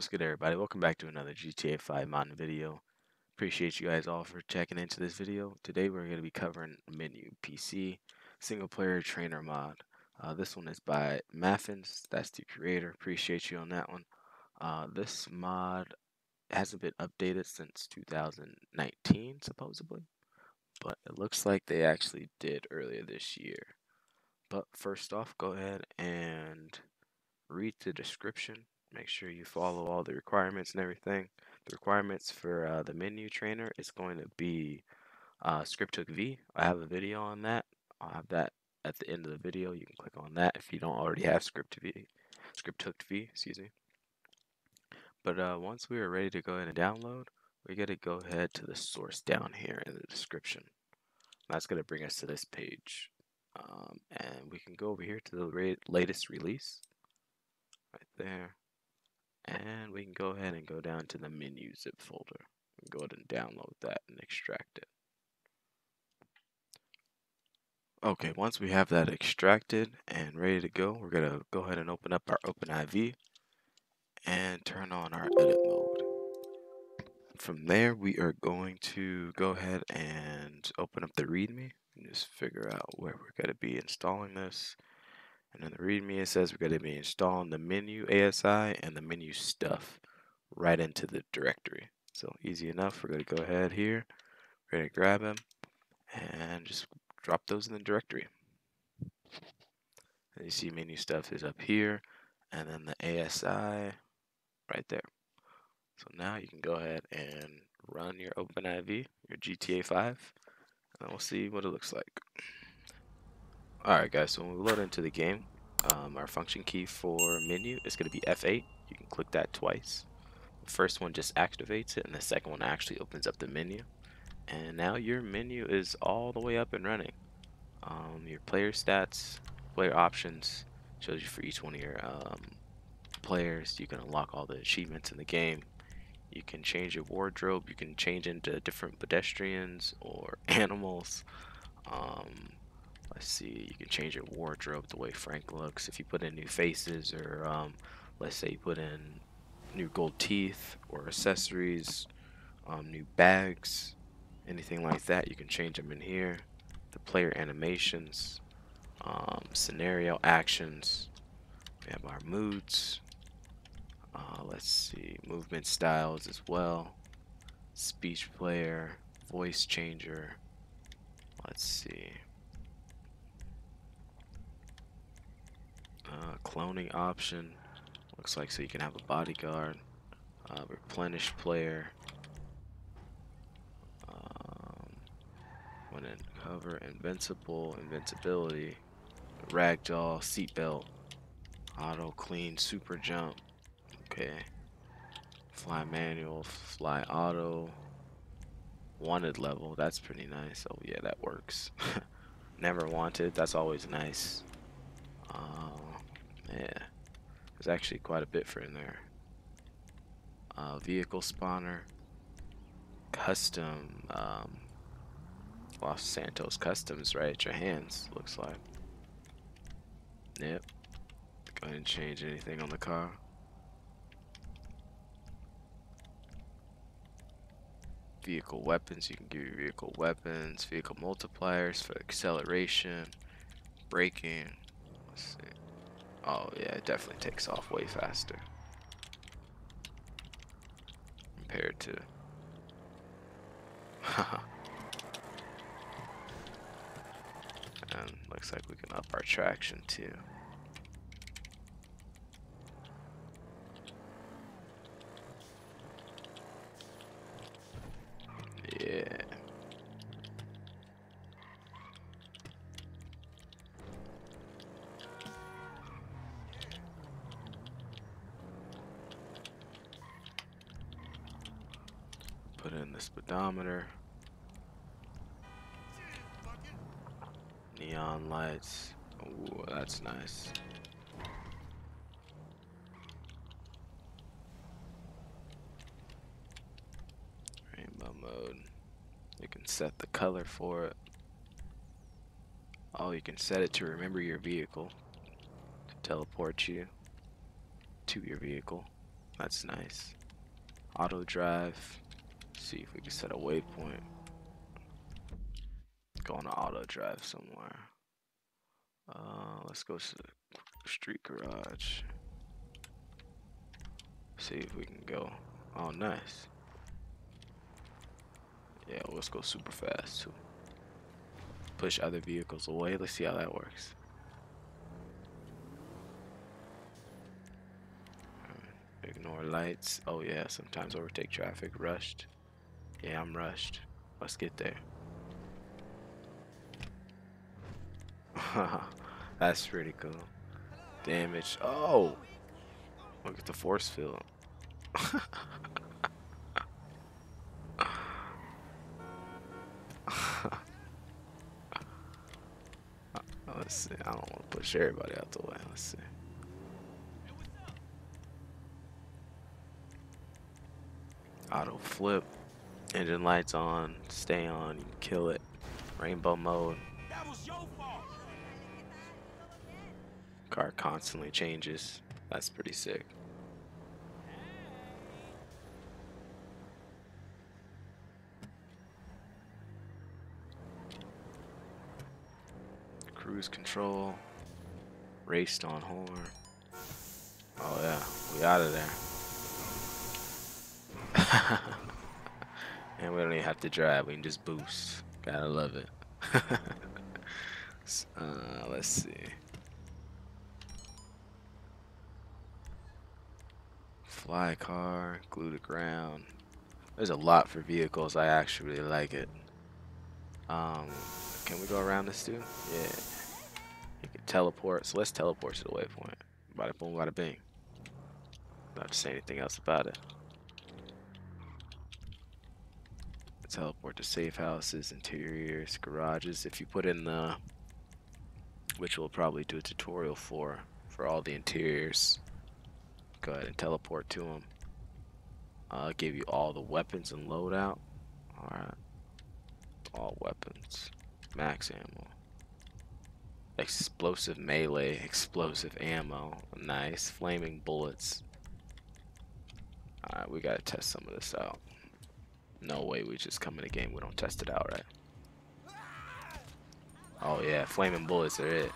what's good, everybody? Welcome back to another GTA 5 modding video. Appreciate you guys all for checking into this video. Today we're going to be covering Menyoo PC single player trainer mod. This one is by Mafins. That's the creator. Appreciate you on that one. This mod hasn't been updated since 2019 supposedly, but it looks like they actually did earlier this year. But first off, go ahead and read the description. Make sure you follow all the requirements and everything. The requirements for the Menyoo trainer is going to be ScriptHookV. I have a video on that. I'll have that at the end of the video. You can click on that if you don't already have ScriptHookV, excuse me. But once we are ready to go ahead and download, we got to go ahead to the source down here in the description. That's going to bring us to this page, and we can go over here to the latest release, right there. And we can go ahead and go down to the Menyoo zip folder and go ahead and download that and extract it. Okay, once we have that extracted and ready to go, we're going to go ahead and open up our OpenIV and turn on our edit mode. From there, we are going to go ahead and open up the README and just figure out where we're going to be installing this. And in the README, it says we're going to be installing the Menyoo ASI and the Menyoo stuff right into the directory. So easy enough. We're going to go ahead here. We're going to grab them and just drop those in the directory. And you see Menyoo stuff is up here, and then the ASI right there. So now you can go ahead and run your OpenIV, your GTA 5, and we'll see what it looks like. Alright guys, so when we load into the game, our function key for Menyoo is going to be F8. You can click that twice. The first one just activates it, and the second one actually opens up the menu. And now your menu is all the way up and running. Your player stats, player options, shows you for each one of your players. You can unlock all the achievements in the game. You can change your wardrobe. You can change into different pedestrians or animals. Let's see, you can change your wardrobe, the way Frank looks. If you put in new faces, or let's say you put in new gold teeth or accessories, new bags, anything like that, you can change them in here. The player animations, scenario actions, we have our moods, let's see, movement styles as well, speech player, voice changer, let's see, cloning option, looks like, so you can have a bodyguard, replenish player, when in cover, invincible, invincibility, ragdoll, seatbelt, auto clean, super jump, okay, fly manual, fly auto, wanted level, that's pretty nice. Oh yeah, that works. Never wanted, that's always nice. Yeah, there's actually quite a bit for in there. Vehicle spawner, custom, Los Santos Customs right at your hands, looks like. Yep. Go ahead and change anything on the car. Vehicle weapons, you can give your vehicle weapons, vehicle multipliers for acceleration, braking. Let's see. Oh yeah, it definitely takes off way faster compared to and looks like we can up our traction too. Yeah. Put in the speedometer, neon lights. Ooh, that's nice. Rainbow mode. You can set the color for it. Oh, you can set it to remember your vehicle, to teleport you to your vehicle. That's nice. Auto drive. See if we can set a waypoint. Go on an auto drive somewhere. Let's go to the street garage. See if we can go. Oh, nice. Yeah, well, let's go super fast too. Push other vehicles away. Let's see how that works. Ignore lights. Oh yeah, sometimes overtake traffic. Rushed. Yeah, I'm rushed. Let's get there. That's pretty cool. Damage. Oh, look at the force field. Let's see. I don't want to push everybody out the way. Let's see. Auto flip. Engine lights on. Stay on. You can kill it. Rainbow mode. That was your fault. Car constantly changes. That's pretty sick. Cruise control. Raced on horn. Oh yeah, we out of there. And we don't even have to drive, we can just boost. Gotta love it. Let's see. Fly car, glue to ground. There's a lot for vehicles. I actually really like it. Can we go around this too? Yeah. You can teleport. So let's teleport to the waypoint. Bada boom, bada bing. Not to say anything else about it. Teleport to safe houses, interiors, garages. If you put in the, which we'll probably do a tutorial for all the interiors. Go ahead and teleport to them. Give you all the weapons and loadout. Alright. All weapons. Max ammo. Explosive melee. Explosive ammo. Nice. Flaming bullets. Alright, we gotta test some of this out. No way we just come in the game, we don't test it out, right? Oh yeah, flaming bullets are it.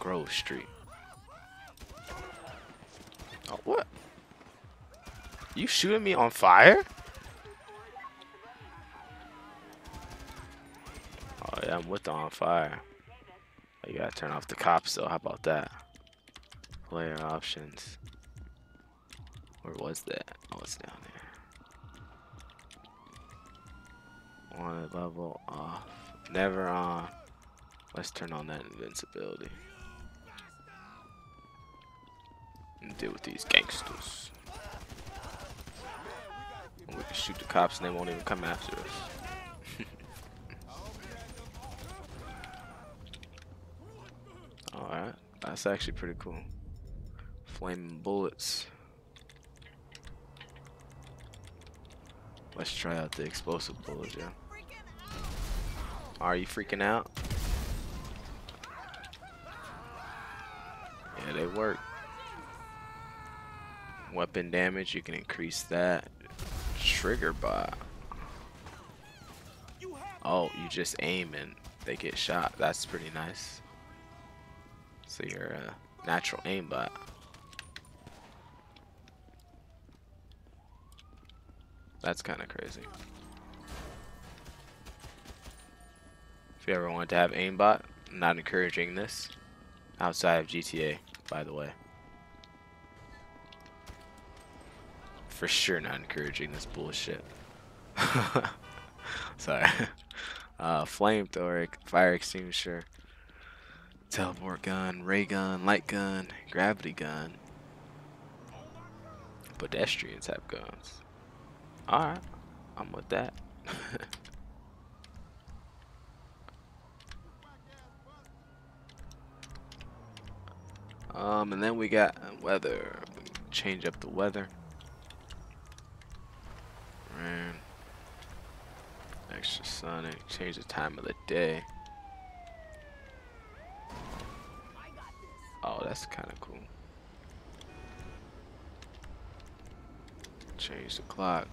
Grove Street. Oh, what? You shooting me on fire? Oh yeah, I'm with the on fire. Oh, you gotta turn off the cops though, how about that? Player options. Where was that? Oh, it's down there. Wanted level off. Never on. Let's turn on that invincibility. And deal with these gangsters. And we can shoot the cops and they won't even come after us. Alright. That's actually pretty cool. Flaming bullets. Let's try out the explosive bullet, yeah. Are you freaking out? Yeah, they work. Weapon damage, you can increase that. Trigger bot. Oh, you just aim and they get shot. That's pretty nice. So you're a natural aimbot. That's kind of crazy. If you ever wanted to have aimbot, I'm not encouraging this. Outside of GTA, by the way. For sure not encouraging this bullshit. Sorry. Flamethrower, fire extinguisher, teleport gun, ray gun, light gun, gravity gun. Pedestrians have guns. Alright, I'm with that. And then we got weather. We can change up the weather. Rain. Extra sunny. Change the time of the day. Oh, that's kind of cool. Change the clock.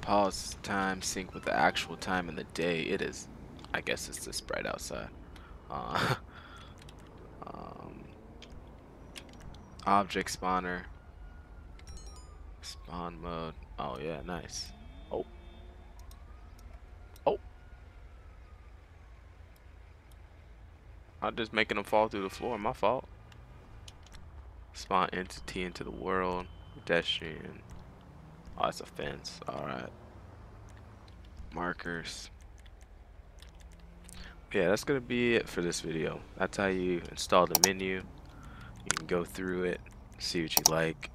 Pause time sync with the actual time in the day. It is, I guess it's just bright outside. Object spawner. Spawn mode. Oh yeah, nice. Oh. Oh. I'm just making them fall through the floor. My fault. Spawn entity into the world. Pedestrian. Oh, it's a fence. Alright. Markers. Yeah, that's going to be it for this video. That's how you install the menu. You can go through it, see what you like.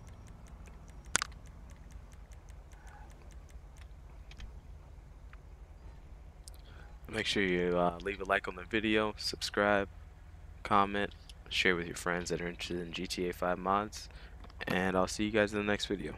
Make sure you leave a like on the video, subscribe, comment, share with your friends that are interested in GTA 5 mods, and I'll see you guys in the next video.